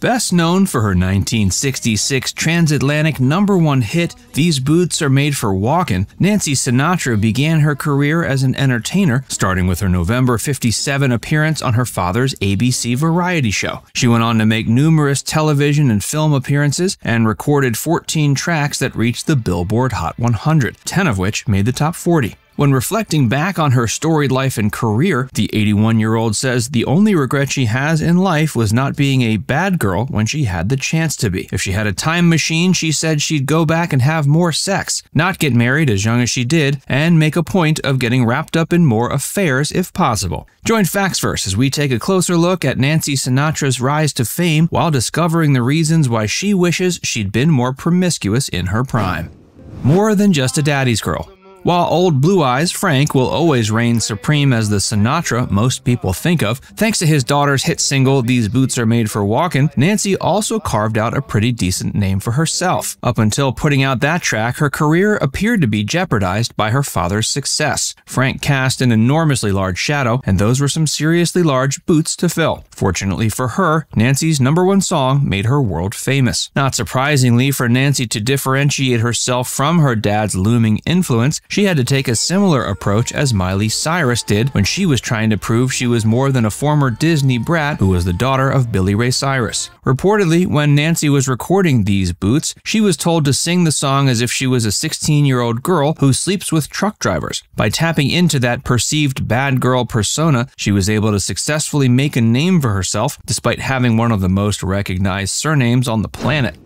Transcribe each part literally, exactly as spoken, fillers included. Best known for her nineteen sixty-six transatlantic number one hit, These Boots Are Made For Walkin', Nancy Sinatra began her career as an entertainer, starting with her November fifty-seven appearance on her father's A B C variety show. She went on to make numerous television and film appearances and recorded fourteen tracks that reached the Billboard Hot one hundred, ten of which made the top forty. When reflecting back on her storied life and career, the eighty-one-year-old says the only regret she has in life was not being a bad girl when she had the chance to be. If she had a time machine, she said she'd go back and have more sex, not get married as young as she did, and make a point of getting wrapped up in more affairs if possible. Join Facts Verse as we take a closer look at Nancy Sinatra's rise to fame while discovering the reasons why she wishes she'd been more promiscuous in her prime. More than just a daddy's girl. While old Blue Eyes Frank will always reign supreme as the Sinatra most people think of, thanks to his daughter's hit single These Boots Are Made For Walkin', Nancy also carved out a pretty decent name for herself. Up until putting out that track, her career appeared to be jeopardized by her father's success. Frank cast an enormously large shadow, and those were some seriously large boots to fill. Fortunately for her, Nancy's number one song made her world famous. Not surprisingly, for Nancy to differentiate herself from her dad's looming influence, she had to take a similar approach as Miley Cyrus did when she was trying to prove she was more than a former Disney brat who was the daughter of Billy Ray Cyrus. Reportedly, when Nancy was recording These Boots, she was told to sing the song as if she was a sixteen-year-old girl who sleeps with truck drivers. By tapping into that perceived bad girl persona, she was able to successfully make a name for herself despite having one of the most recognized surnames on the planet.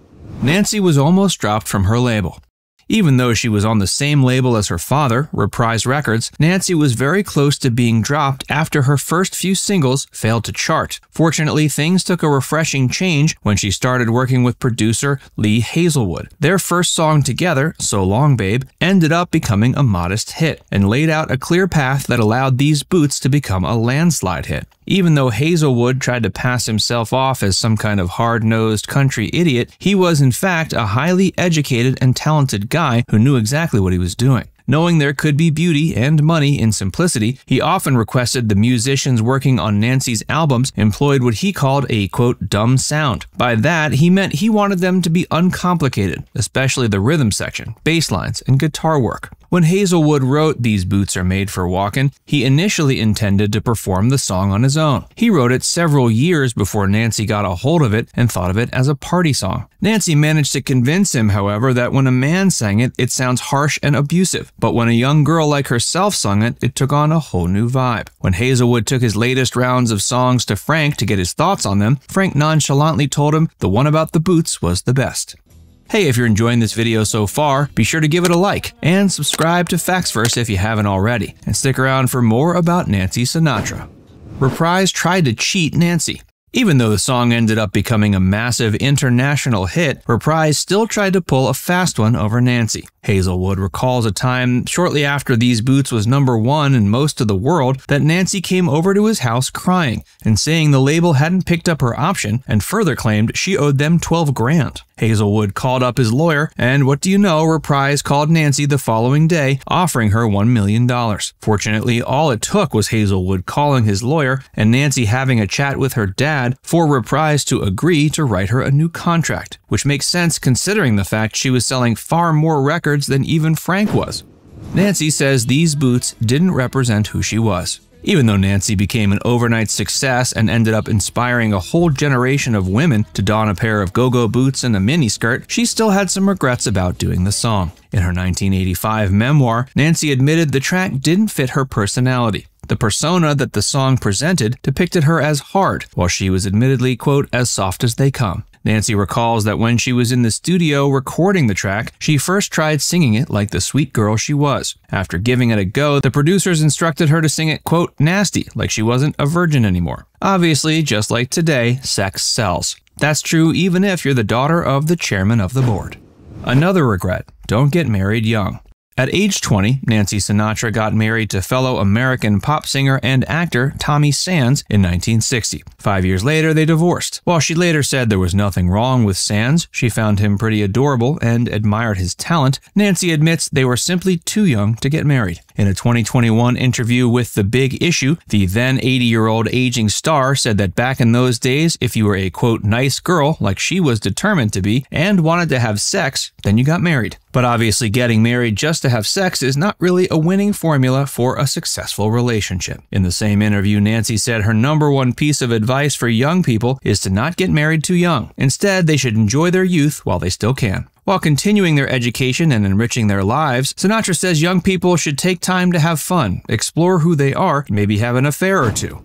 Nancy was almost dropped from her label. Even though she was on the same label as her father, Reprise Records, Nancy was very close to being dropped after her first few singles failed to chart. Fortunately, things took a refreshing change when she started working with producer Lee Hazlewood. Their first song together, So Long Babe, ended up becoming a modest hit and laid out a clear path that allowed These Boots to become a landslide hit. Even though Hazlewood tried to pass himself off as some kind of hard-nosed country idiot, he was in fact a highly educated and talented guy who knew exactly what he was doing. Knowing there could be beauty and money in simplicity, he often requested the musicians working on Nancy's albums employed what he called a, quote, dumb sound. By that, he meant he wanted them to be uncomplicated, especially the rhythm section, bass lines, and guitar work. When Hazlewood wrote These Boots Are Made For Walkin', he initially intended to perform the song on his own. He wrote it several years before Nancy got a hold of it and thought of it as a party song. Nancy managed to convince him, however, that when a man sang it, it sounds harsh and abusive, but when a young girl like herself sung it, it took on a whole new vibe. When Hazlewood took his latest rounds of songs to Frank to get his thoughts on them, Frank nonchalantly told him the one about the boots was the best. Hey, if you're enjoying this video so far, be sure to give it a like and subscribe to Facts Verse if you haven't already, and stick around for more about Nancy Sinatra. Reprise tried to cheat Nancy. Even though the song ended up becoming a massive international hit, Reprise still tried to pull a fast one over Nancy. Hazlewood recalls a time shortly after These Boots was number one in most of the world that Nancy came over to his house crying and saying the label hadn't picked up her option, and further claimed she owed them twelve grand. Hazlewood called up his lawyer, and what do you know, Reprise called Nancy the following day, offering her one million dollars. Fortunately, all it took was Hazlewood calling his lawyer and Nancy having a chat with her dad for Reprise to agree to write her a new contract, which makes sense considering the fact she was selling far more records than even Frank was. Nancy says these boots didn't represent who she was. Even though Nancy became an overnight success and ended up inspiring a whole generation of women to don a pair of go-go boots and a miniskirt, she still had some regrets about doing the song. In her nineteen eighty-five memoir, Nancy admitted the track didn't fit her personality. The persona that the song presented depicted her as hard, while she was admittedly, quote, as soft as they come. Nancy recalls that when she was in the studio recording the track, she first tried singing it like the sweet girl she was. After giving it a go, the producers instructed her to sing it, quote, nasty, like she wasn't a virgin anymore. Obviously, just like today, sex sells. That's true even if you're the daughter of the chairman of the board. Another regret: don't get married young. At age twenty, Nancy Sinatra got married to fellow American pop singer and actor Tommy Sands in nineteen sixty. Five years later, they divorced. While she later said there was nothing wrong with Sands, she found him pretty adorable and admired his talent, Nancy admits they were simply too young to get married. In a twenty twenty-one interview with The Big Issue, the then eighty-year-old aging star said that back in those days, if you were a, quote, nice girl, like she was determined to be, and wanted to have sex, then you got married. But obviously getting married just to have sex is not really a winning formula for a successful relationship. In the same interview, Nancy said her number one piece of advice for young people is to not get married too young. Instead, they should enjoy their youth while they still can. While continuing their education and enriching their lives, Sinatra says young people should take time to have fun, explore who they are, maybe have an affair or two.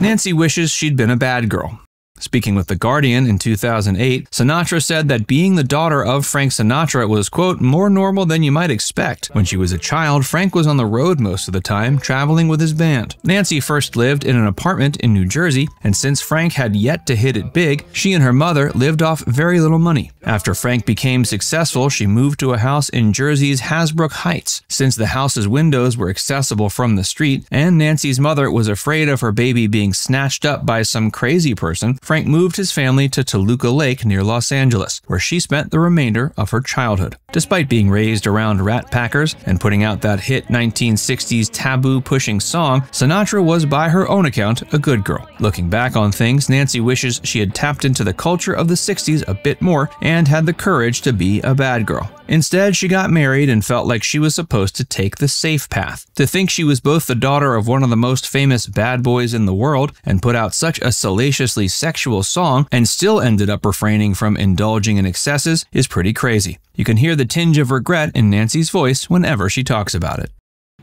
Nancy wishes she'd been a bad girl. Speaking with The Guardian in two thousand eight, Sinatra said that being the daughter of Frank Sinatra was, quote, more normal than you might expect. When she was a child, Frank was on the road most of the time, traveling with his band. Nancy first lived in an apartment in New Jersey, and since Frank had yet to hit it big, she and her mother lived off very little money. After Frank became successful, she moved to a house in Jersey's Hasbrook Heights. Since the house's windows were accessible from the street, and Nancy's mother was afraid of her baby being snatched up by some crazy person, Frank moved his family to Toluca Lake near Los Angeles, where she spent the remainder of her childhood. Despite being raised around Rat Packers and putting out that hit nineteen sixties taboo-pushing song, Sinatra was, by her own account, a good girl. Looking back on things, Nancy wishes she had tapped into the culture of the sixties a bit more and had the courage to be a bad girl. Instead, she got married and felt like she was supposed to take the safe path. To think she was both the daughter of one of the most famous bad boys in the world and put out such a salaciously sexual song and still ended up refraining from indulging in excesses is pretty crazy. You can hear the tinge of regret in Nancy's voice whenever she talks about it.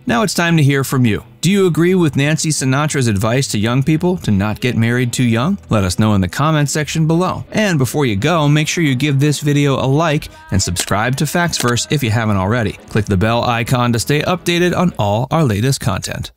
Now it's time to hear from you. Do you agree with Nancy Sinatra's advice to young people to not get married too young? Let us know in the comments section below. And before you go, make sure you give this video a like and subscribe to Facts Verse if you haven't already. Click the bell icon to stay updated on all our latest content.